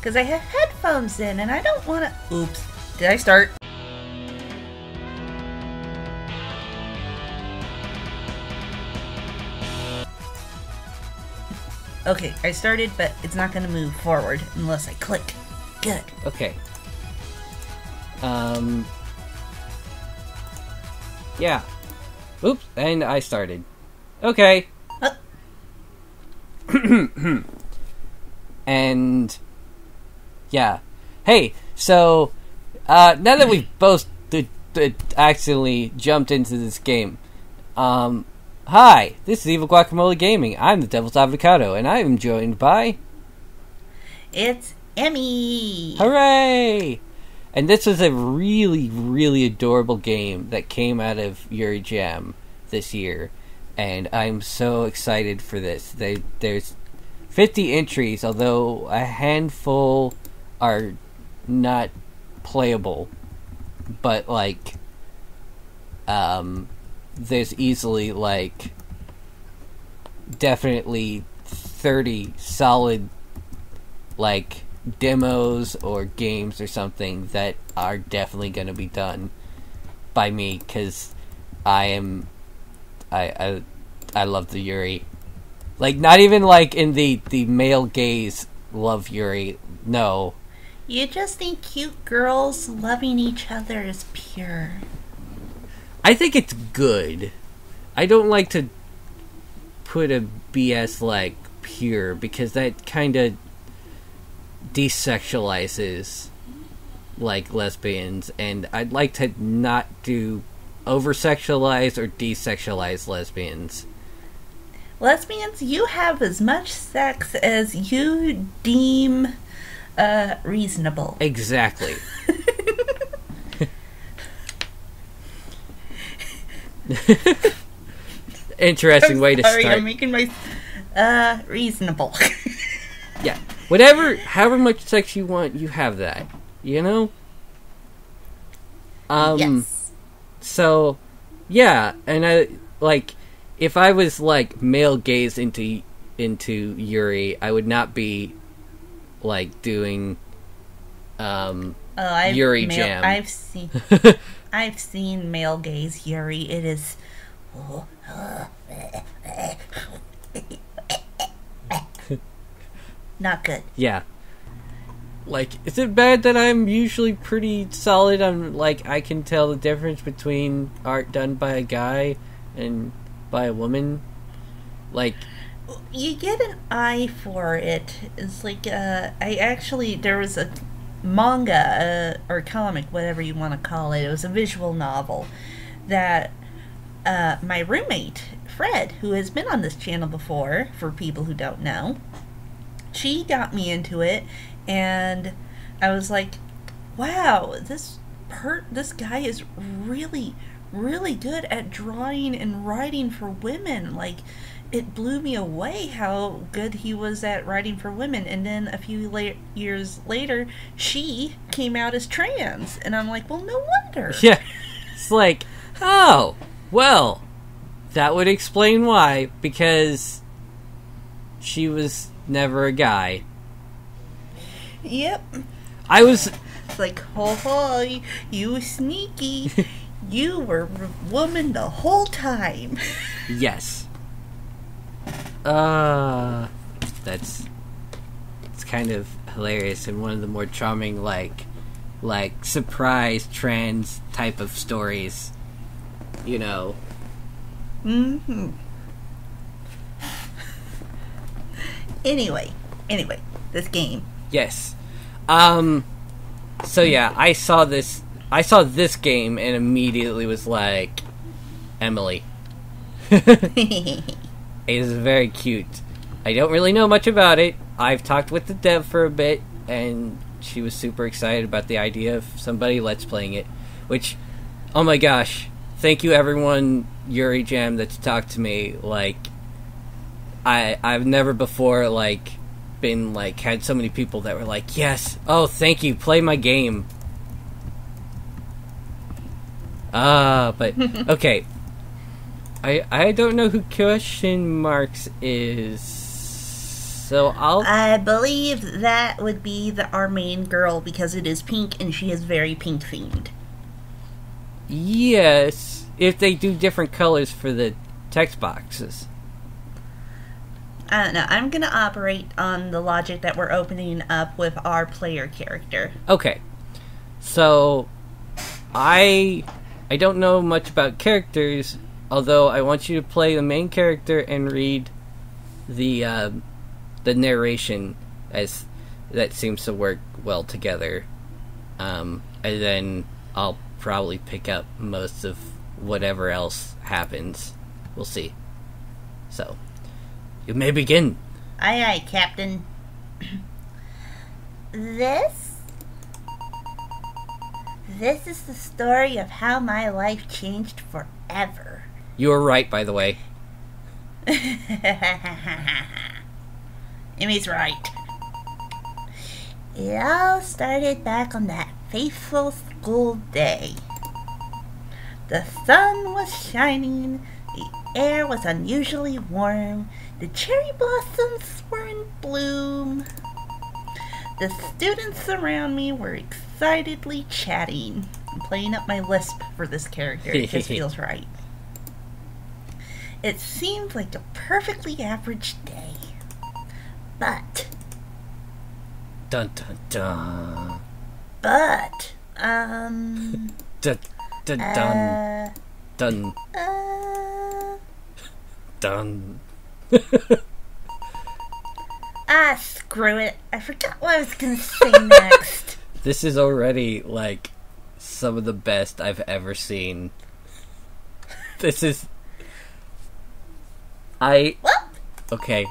because I have headphones in and I don't want to... Oops. Did I start? Okay, I started, but it's not going to move forward unless I click. Good. Okay. Yeah. Oops, and I started. Okay. And... yeah. Hey, so... now that we've both actually jumped into this game... Hi, this is Evil Guacamole Gaming. I'm the Devil's Avocado, and I am joined by... It's Emmy! Hooray! And this was a really, really adorable game that came out of Yuri Jam this year. And I'm so excited for this. There's 50 entries, although a handful are not playable. But, like... there's easily, like, definitely 30 solid, like, demos or games or something that are definitely going to be done by me, because I love the Yuri. Like, not even, like, in the male gaze love Yuri. No. You just think cute girls loving each other is pure. I think it's good. I don't like to put a BS like pure because that kind of desexualizes like lesbians, and I'd like to not do oversexualize or desexualize lesbians. Lesbians, you have as much sex as you deem reasonable. Exactly. Interesting way to start. I'm making my reasonable. Yeah, whatever, however much sex you want, you have that. You know. Yes. So, yeah, and I like if I was like male gaze into Yuri, I would not be like doing Yuri Jam. I've seen. I've seen male gaze Yuri. It is... not good. Yeah. Like, is it bad that I'm usually pretty solid on, like, I can tell the difference between art done by a guy and by a woman? Like... you get an eye for it. It's like, I actually... there was a... manga or comic, whatever you want to call it. It was a visual novel that my roommate Fred, who has been on this channel before, for people who don't know, she got me into it, and I was like, wow, this guy is really, really good at drawing and writing for women. Like, it blew me away how good he was at writing for women. And then a few years later, she came out as trans. And I'm like, well, no wonder. Yeah. It's like, oh, well, that would explain why. Because she was never a guy. Yep. I was... it's like, oh, you sneaky. You were a woman the whole time. Yes. It's kind of hilarious and one of the more charming, like surprise trans type of stories, you know. Mm-hmm. Anyway, this game. Yes. So yeah, I saw this game and immediately was like, Emily. It is very cute. I don't really know much about it. I've talked with the dev for a bit, and she was super excited about the idea of somebody let's playing it. Which, oh my gosh, thank you everyone, Yuri Jam, that's talked to me. Like, I've never before, like, been, like, had so many people that were like, yes, oh, thank you, play my game. But, okay. I don't know who Question Marks is. So I believe that would be our main girl because it is pink and she is very pink themed. Yes, if they do different colors for the text boxes. I don't know. I'm going to operate on the logic that we're opening up with our player character. Okay. So, I don't know much about characters, although I want you to play the main character and read the narration, as that seems to work well together. And then I'll probably pick up most of whatever else happens. We'll see. So... you may begin. Aye, aye, Captain. This is the story of how my life changed forever. You were right, by the way. Emmy's right. It all started back on that fateful school day. The sun was shining, the air was unusually warm, the cherry blossoms were in bloom. The students around me were excitedly chatting. I'm playing up my lisp for this character. It just feels right. It seemed like a perfectly average day. But... dun dun dun. But... dun dun dun. Dun. Dun. Ah, screw it. I forgot what I was going to say next. This is already, like, some of the best I've ever seen. This is... Well, okay.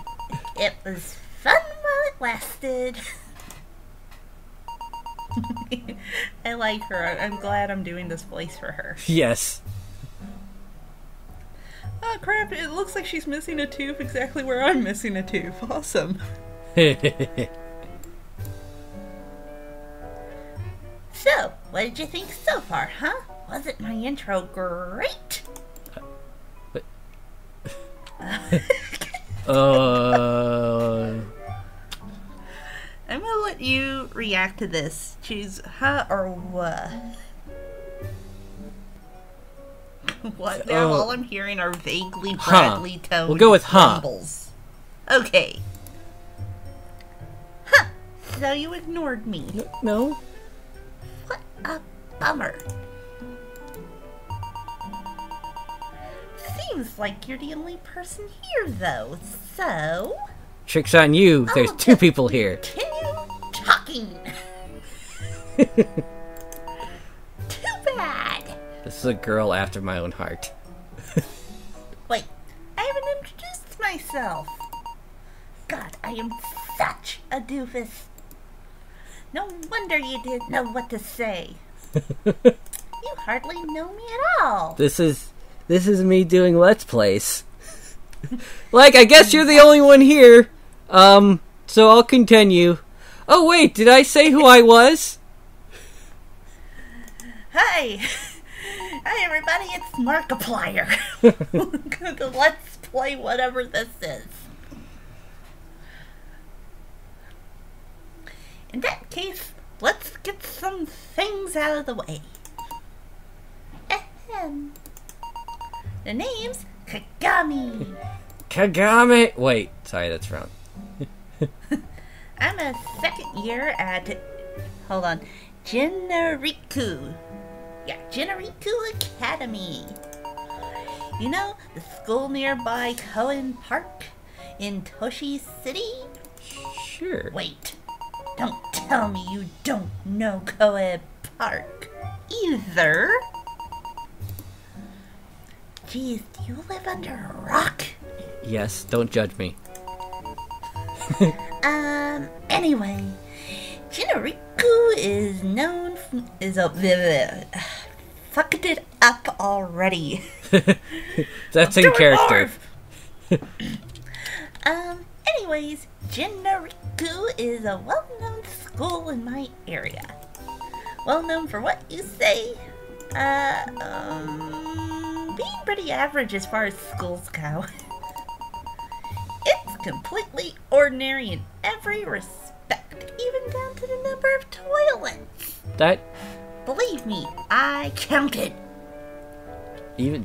It was fun while it lasted. I like her. I'm glad I'm doing this voice for her. Yes. Oh crap, it looks like she's missing a tooth exactly where I'm missing a tooth. Awesome. So, what did you think so far, huh? Wasn't my intro great? But... I'm gonna let you react to this. Choose huh or what. What now? All I'm hearing are vaguely Bradley toned. We'll go with huh. Okay. Huh. So you ignored me. No. What a bummer. Seems like you're the only person here, though. So. Tricks on you. There's two people here. Continue talking. Too bad. This is a girl after my own heart. Wait, I haven't introduced myself. God, I am such a doofus. No wonder you didn't know what to say. You hardly know me at all. This is me doing Let's Plays. Like, I guess you're the only one here. So I'll continue. Oh wait, did I say who I was? Hi. Hi everybody, it's Markiplier. Let's play whatever this is. In that case, let's get some things out of the way. Ahem. The name's Kagami. Kagami! Wait, sorry, that's wrong. I'm a second year at... hold on. Jinariku. Yeah, Jinariku Academy. You know, the school nearby Koen Park in Toshi City? Sure. Wait, don't tell me you don't know Koen Park either. Jeez, do you live under a rock? Yes, don't judge me. Anyway, Jinariku is known for, fucked it up already. That's in character. Anyways, Jinariku is a well-known school in my area. Well-known for what you say? Being pretty average as far as schools go. It's completely ordinary in every respect, even down to the number of toilets. That... Believe me, I counted. Even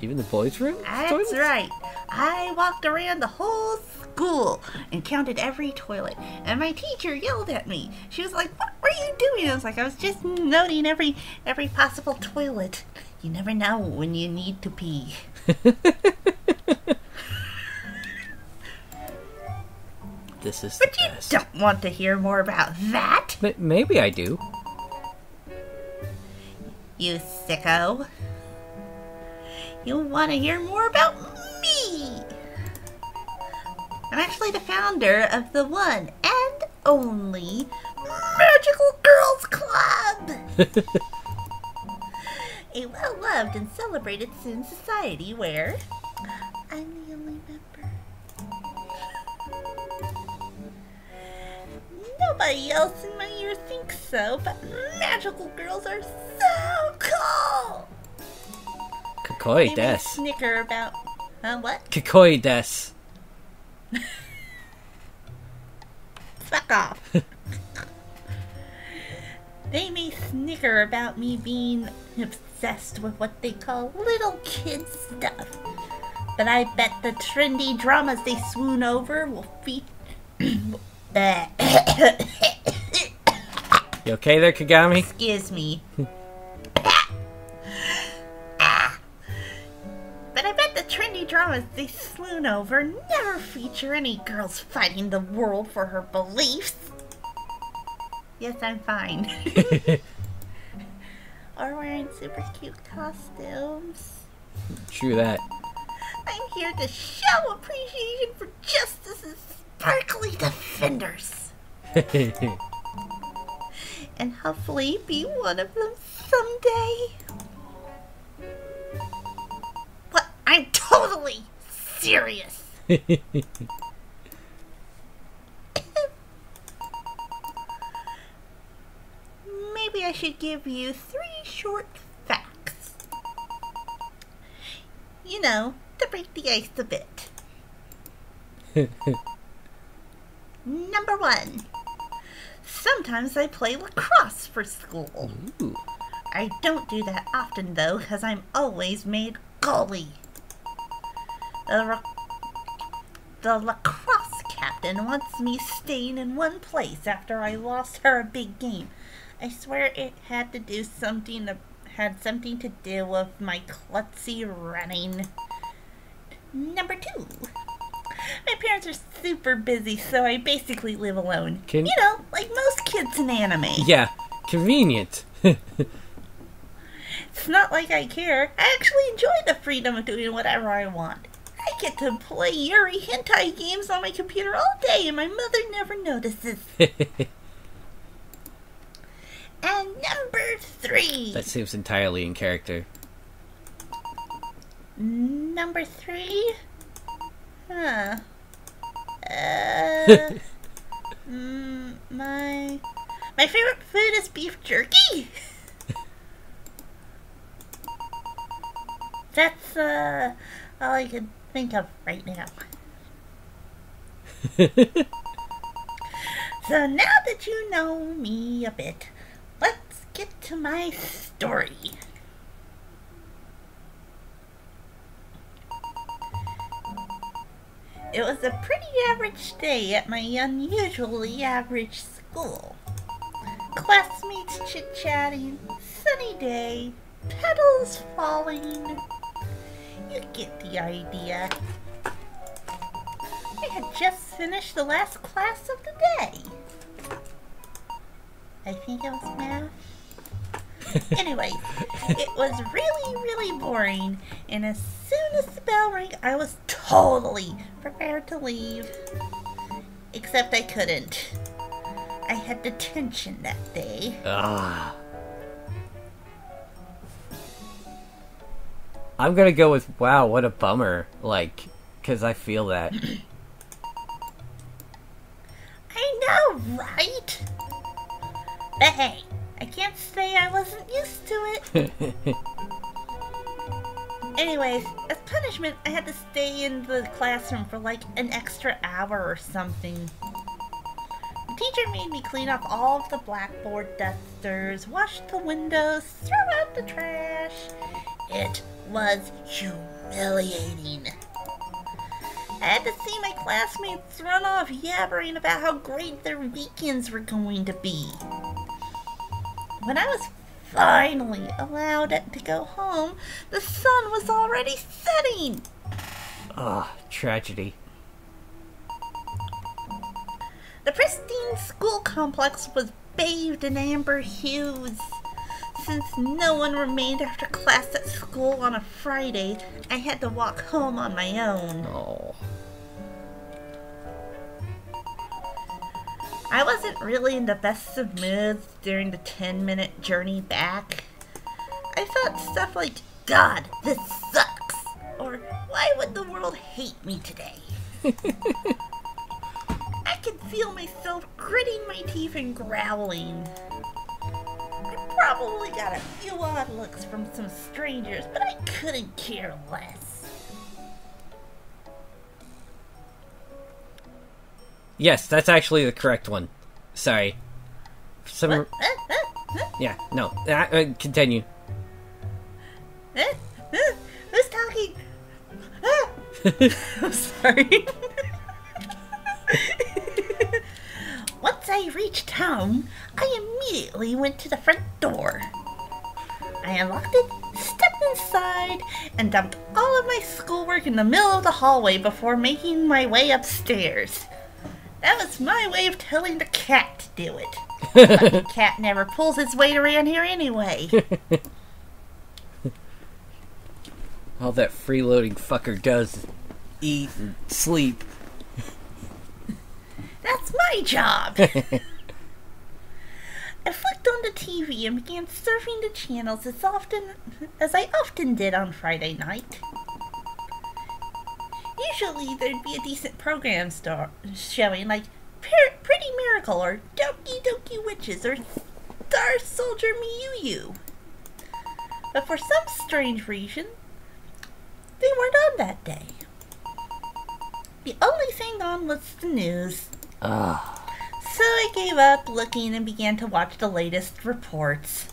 the boys' room? That's right. I walked around the whole school and counted every toilet. And my teacher yelled at me. She was like, "What were you doing?" I was like, "I was just noting every possible toilet. You never know when you need to pee." This is. But the best. You don't want to hear more about that. But maybe I do. You sicko. You want to hear more about me. I'm actually the founder of the one and only Magical Girls Club. A well-loved and celebrated student society where I'm the only member. Nobody else in my year thinks so, but magical girls are so cool! Kakkoii des. Snicker about... what? Kakkoii des. Fuck off. They may snicker about me being obsessed with what they call little kid stuff, but I bet the trendy dramas they swoon over will feature. You okay there, Kagami? Excuse me. But I bet the trendy dramas they swoon over never feature any girls fighting the world for her beliefs. Yes, I'm fine. Or wearing super cute costumes. True that. I'm here to show appreciation for justice's sparkly defenders. And hopefully be one of them someday. But I'm totally serious. Maybe I should give you 3 short facts. You know, to break the ice a bit. Number 1. Sometimes I play lacrosse for school. Ooh. I don't do that often though, because I'm always made goalie. The lacrosse captain wants me staying in one place after I lost her a big game. I swear it had something to do with my klutzy running. Number 2. My parents are super busy, so I basically live alone. You know, like most kids in anime. Yeah, convenient. It's not like I care. I actually enjoy the freedom of doing whatever I want. I get to play Yuri hentai games on my computer all day, and my mother never notices. And number 3. That seems entirely in character. Number 3? Huh. My favorite food is beef jerky. That's all I can think of right now. So now that you know me a bit, let's get to my story. It was a pretty average day at my unusually average school. Classmates chit-chatting, sunny day, petals falling. You get the idea. I had just finished the last class of the day. I think it was math. Anyway, it was really boring, and as soon as the bell rang, I was totally prepared to leave. Except I couldn't. I had detention that day. Ugh. I'm gonna go with, wow, what a bummer. Like, because I feel that. I know, right? But hey, I can't say I wasn't used to it. Anyways, as punishment, I had to stay in the classroom for like an extra hour or something. The teacher made me clean up all of the blackboard dusters, wash the windows, throw out the trash. It was humiliating. I had to see my classmates run off yabbering about how great their weekends were going to be. When I was finally allowed to go home, the sun was already setting! Ah, tragedy. The pristine school complex was bathed in amber hues. Since no one remained after class at school on a Friday, I had to walk home on my own. Oh. I wasn't really in the best of moods during the 10-minute journey back. I thought stuff like, God, this sucks! Or, why would the world hate me today? I could feel myself gritting my teeth and growling. I probably got a few odd looks from some strangers, but I couldn't care less. Yes, that's actually the correct one. Sorry. Some... Yeah, no. Continue. Who's talking? I'm sorry. Once I reached home, I immediately went to the front door. I unlocked it, stepped inside, and dumped all of my schoolwork in the middle of the hallway before making my way upstairs. That was my way of telling the cat to do it. But the cat never pulls his weight around here anyway. All that freeloading fucker does is eat and sleep. That's my job! I flicked on the TV and began surfing the channels as I often did on Friday night. Usually there'd be a decent program showing, like Pretty Miracle, or Doki Doki Witches, or Star Soldier Miyu Yu. But for some strange reason, they weren't on that day. The only thing on was the news. So I gave up looking and began to watch the latest reports.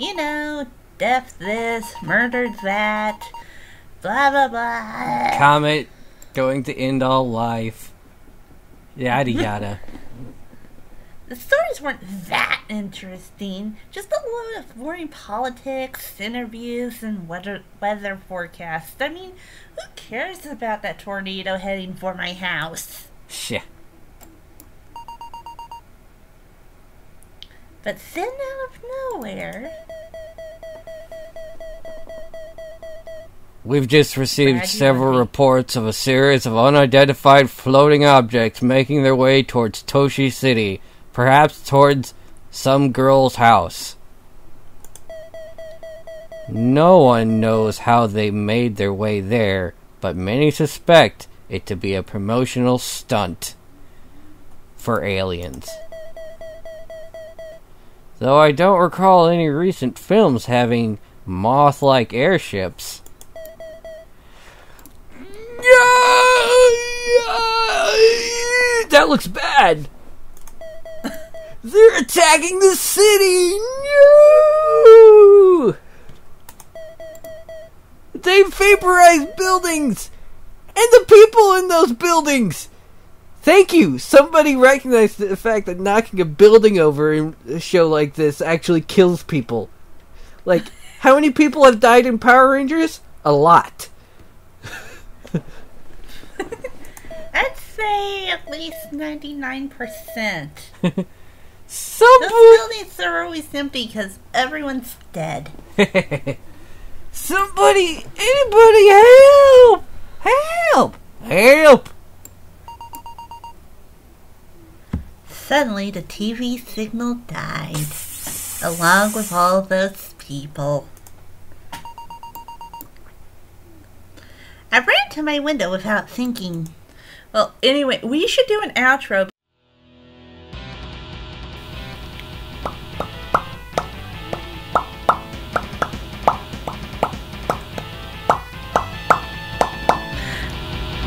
You know, death this, murdered that... Blah, blah, blah. Comet going to end all life. Yada, yada. The stories weren't that interesting. Just a load of boring politics, interviews, and weather forecasts. I mean, who cares about that tornado heading for my house? Shit. But then out of nowhere... We've just received several reports of a series of unidentified floating objects making their way towards Toshi City, perhaps towards some girl's house. No one knows how they made their way there, but many suspect it to be a promotional stunt for aliens. Though I don't recall any recent films having moth-like airships... That looks bad. They're attacking the city. No! They vaporized buildings and the people in those buildings. Thank you. Somebody recognized the fact that knocking a building over in a show like this actually kills people. Like, how many people have died in Power Rangers? A lot. I'd say at least 99%. Those buildings are always empty because everyone's dead. Somebody, anybody, help! Help! Help! Suddenly the TV signal died, along with all those people. I ran to my window without thinking. Well, anyway, we should do an outro.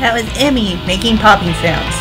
That was Emmy making popping sounds.